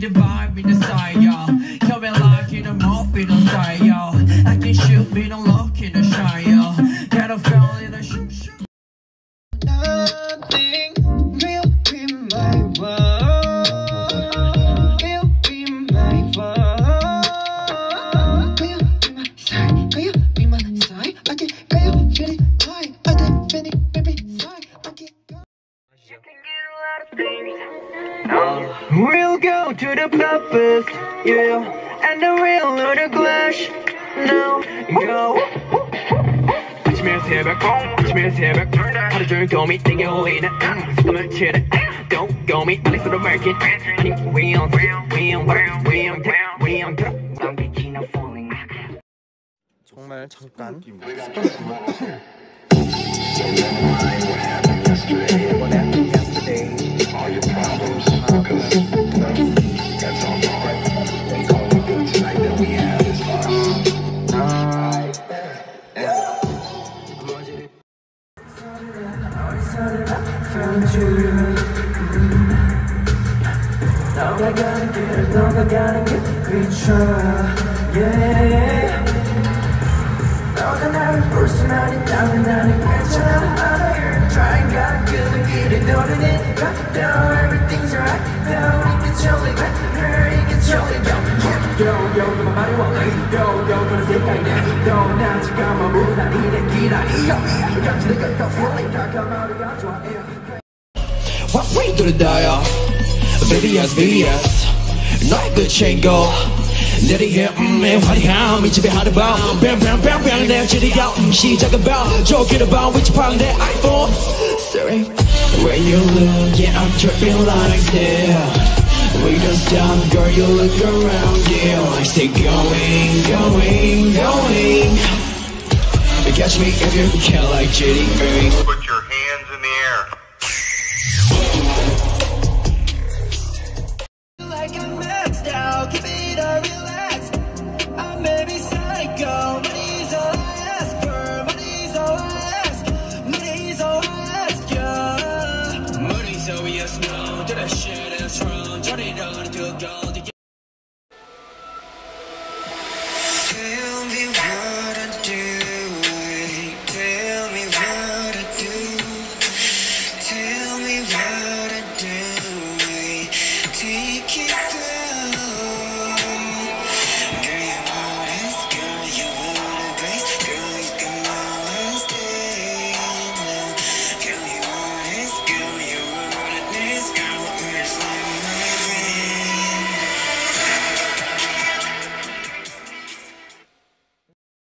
me the vibe in the side, y'all. Come and lock in the mouth in the side, y'all. I can shoot me the lock in the shy, y'all. Got a fell in the shoot. Nothing will be my world. Will be my world. Will be my side. Can you be my side? I can. Can you feel it? I. I can feel it, baby. Side. I can. You can get a lot of things. We'll go to the purpose, yeah, and the real or the clash. Now go. Put your man's head back home, put your man's head back turn down. How to drink on me, think you'll lead it. Stomach cheddar, don't go me, at least for the American. I think we on, don't be keen on falling. 정말 잠깐. What way to the dial? VVS, not good shingle. Let it get me, what how me to be hard about. Bam, now to the out, she talk about, joking about which part of that iPhone. Sorry. When you look, yeah, I'm tripping like that. We don't stop, girl, you look around, yeah. I say going. Catch me if you can, like J.D. Irving. Put your hands in the air. Feel like I'm maxed out, give me the relax. I may be psycho, money's all I ask for. Money's all I ask, money's all I ask, yeah. Money's all we ask now, do that shit that's wrong. Turn it on to gold.